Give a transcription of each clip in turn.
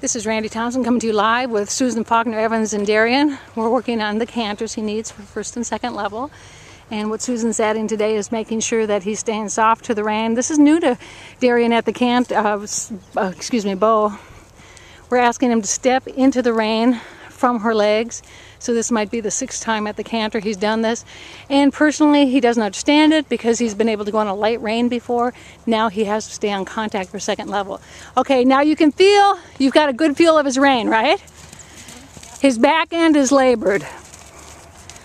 This is Randy Townsend coming to you live with Susan Faulkner-Evans and Darian. We're working on the canters he needs for first and second level. And what Susan's adding today is making sure that he stands off to the rand. This is new to Darian at the cant, Beau. We're asking him to step into the rein from her legs. So this might be the 6th time at the canter he's done this. And personally, he doesn't understand it because he's been able to go on a light rein before. Now he has to stay on contact for second level. Okay, now you can feel, you've got a good feel of his rein, right? His back end is labored.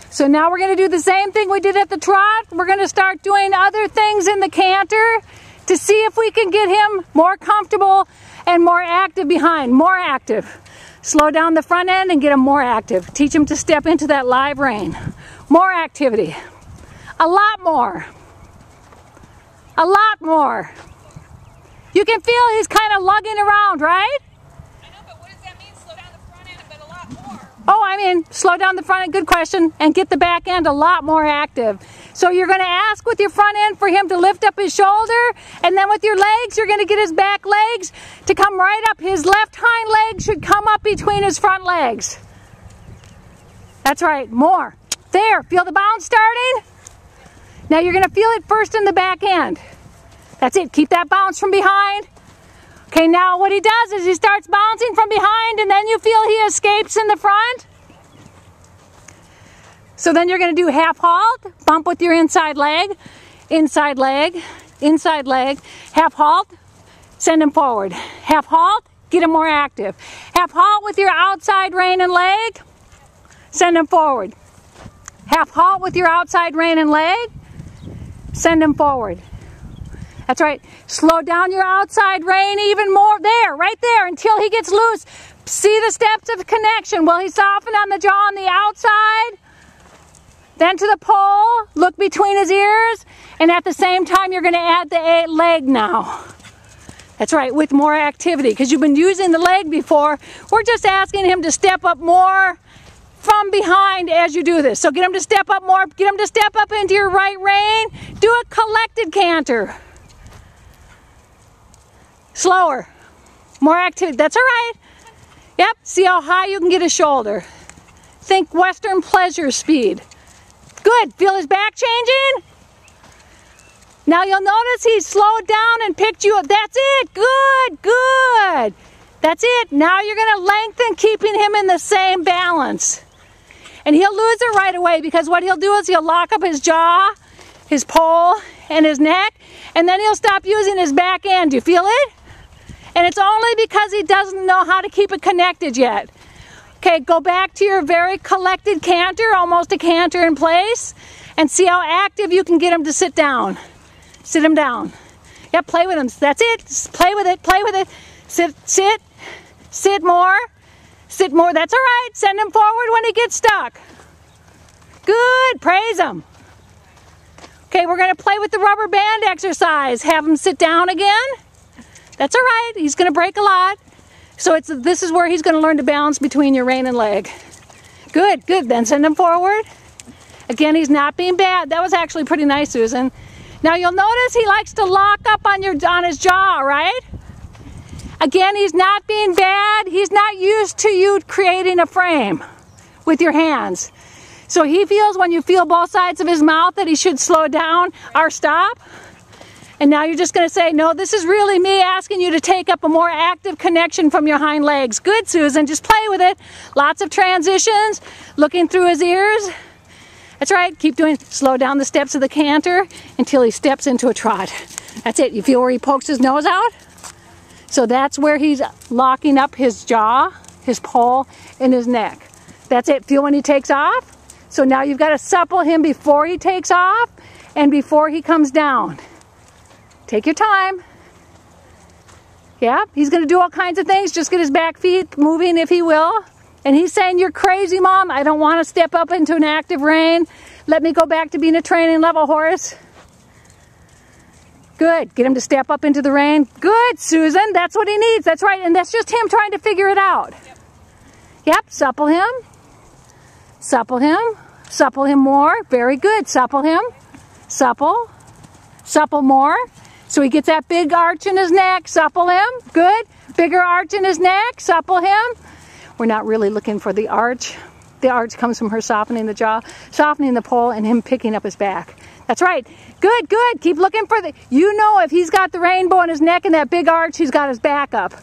So now we're going to do the same thing we did at the trot. We're going to start doing other things in the canter to see if we can get him more comfortable and more active behind. More active. Slow down the front end and get him more active. Teach him to step into that live rein. More activity. A lot more. A lot more. You can feel he's kind of lugging around, right? Slow down the front end, good question, and get the back end a lot more active. So you're going to ask with your front end for him to lift up his shoulder, and then with your legs, you're going to get his back legs to come right up. His left hind leg should come up between his front legs. That's right, more. There, feel the bounce starting? Now you're going to feel it first in the back end. That's it, keep that bounce from behind. Okay, now what he does is he starts bouncing from behind, and then you feel he escapes in the front. So then you're going to do half halt, bump with your inside leg, inside leg, inside leg, half halt, send him forward. Half halt, get him more active. Half halt with your outside rein and leg, send him forward. Half halt with your outside rein and leg, send him forward. That's right. Slow down your outside rein even more. There, right there, until he gets loose. See the steps of connection. Will he soften on the jaw on the outside? Then to the pole, look between his ears, and at the same time you're going to add the leg now. That's right, with more activity, because you've been using the leg before. We're just asking him to step up more from behind as you do this. So get him to step up more, get him to step up into your right rein. Do a collected canter. Slower, more activity, that's all right. Yep, see how high you can get his shoulder. Think Western pleasure speed. Good, feel his back changing? Now you'll notice he slowed down and picked you up. That's it, good, good. That's it, now you're gonna lengthen, keeping him in the same balance. And he'll lose it right away because what he'll do is he'll lock up his jaw, his pole, and his neck, and then he'll stop using his back end. Do you feel it? And it's only because he doesn't know how to keep it connected yet. Okay, go back to your very collected canter, almost a canter in place, and see how active you can get him to sit down. Sit him down. Yeah, play with him. That's it. Just play with it. Play with it. Sit, sit, sit more. Sit more. That's all right. Send him forward when he gets stuck. Good. Praise him. Okay, we're going to play with the rubber band exercise. Have him sit down again. That's all right. He's going to break a lot. So this is where he's going to learn to balance between your rein and leg. Good, good. Then send him forward. Again, he's not being bad. That was actually pretty nice, Susan. Now you'll notice he likes to lock up on his jaw, right? Again, he's not being bad. He's not used to you creating a frame with your hands. So he feels when you feel both sides of his mouth that he should slow down or stop. And now you're just going to say, no, this is really me asking you to take up a more active connection from your hind legs. Good, Susan. Just play with it. Lots of transitions. Looking through his ears. That's right. Keep doing. Slow down the steps of the canter until he steps into a trot. That's it. You feel where he pokes his nose out? So that's where he's locking up his jaw, his pole, and his neck. That's it. Feel when he takes off. So now you've got to supple him before he takes off and before he comes down. Take your time. Yeah, he's going to do all kinds of things. Just get his back feet moving if he will. And he's saying, you're crazy, Mom. I don't want to step up into an active rein. Let me go back to being a training level horse. Good. Get him to step up into the rein. Good, Susan. That's what he needs. That's right. And that's just him trying to figure it out. Yep. Supple him. Supple him. Supple him more. Very good. Supple him. Supple. Supple more. So he gets that big arch in his neck. Supple him. Good. Bigger arch in his neck, supple him. We're not really looking for the arch. The arch comes from her softening the jaw, softening the pole, and him picking up his back. That's right. Good, good. Keep looking for the... You know if he's got the rainbow in his neck and that big arch, he's got his back up.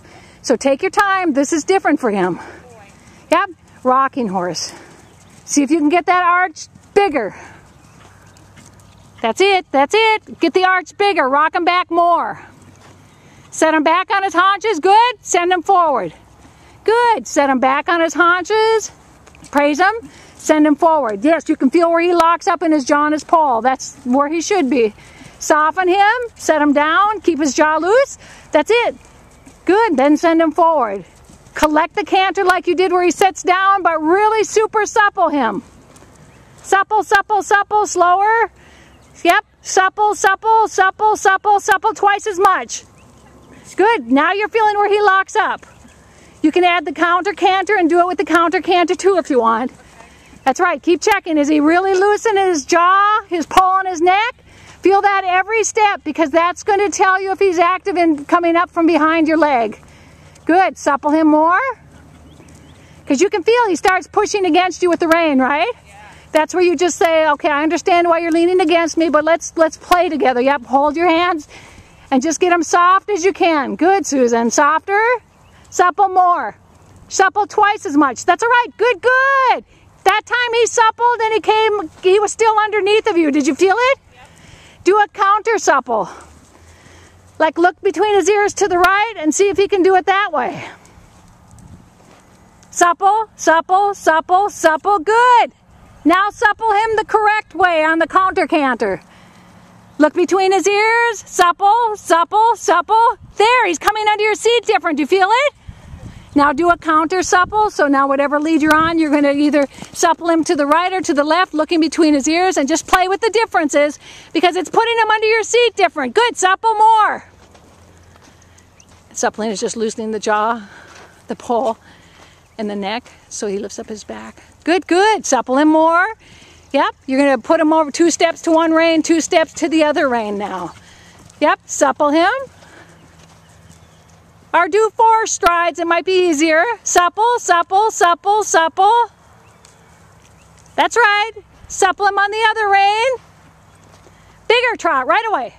So take your time. This is different for him. Yep. Rocking horse. See if you can get that arch bigger. That's it. That's it. Get the arch bigger. Rock him back more. Set him back on his haunches. Good. Send him forward. Good. Set him back on his haunches. Praise him. Send him forward. Yes, you can feel where he locks up in his jaw and his pole. That's where he should be. Soften him. Set him down. Keep his jaw loose. That's it. Good. Then send him forward. Collect the canter like you did where he sits down, but really super supple him. Supple, supple, supple. Slower. Yep. Supple, supple, supple, supple, supple. Twice as much. Good. Now you're feeling where he locks up. You can add the counter canter and do it with the counter canter too if you want. That's right. Keep checking. Is he really loosening his jaw, his pole, and his neck? Feel that every step because that's going to tell you if he's active in coming up from behind your leg. Good. Supple him more. Because you can feel he starts pushing against you with the rein, right? Yeah. That's where you just say, okay, I understand why you're leaning against me, but let's play together. Yep. Hold your hands and just get them soft as you can. Good, Susan. Softer. Supple more. Supple twice as much. That's all right. Good, good. That time he suppled and he was still underneath of you. Did you feel it? Yep. Do a counter supple. Like look between his ears to the right and see if he can do it that way. Supple, supple, supple, supple. Good. Now supple him the correct way on the counter canter. Look between his ears. Supple, supple, supple. There, he's coming under your seat different. Do you feel it? Now do a counter supple. So now whatever lead you're on, you're going to either supple him to the right or to the left, looking between his ears, and just play with the differences because it's putting him under your seat different. Good. Supple more. Suppling is just loosening the jaw, the pole, and the neck so he lifts up his back. Good, good. Supple him more. Yep. You're going to put him over 2 steps to one rein, 2 steps to the other rein now. Yep. Supple him. Or do 4 strides, it might be easier. Supple, supple, supple, supple. That's right. Supple him on the other rein. Bigger trot, right away.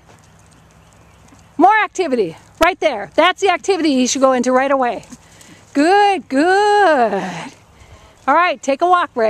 More activity, right there. That's the activity he should go into right away. Good, good. All right, take a walk break.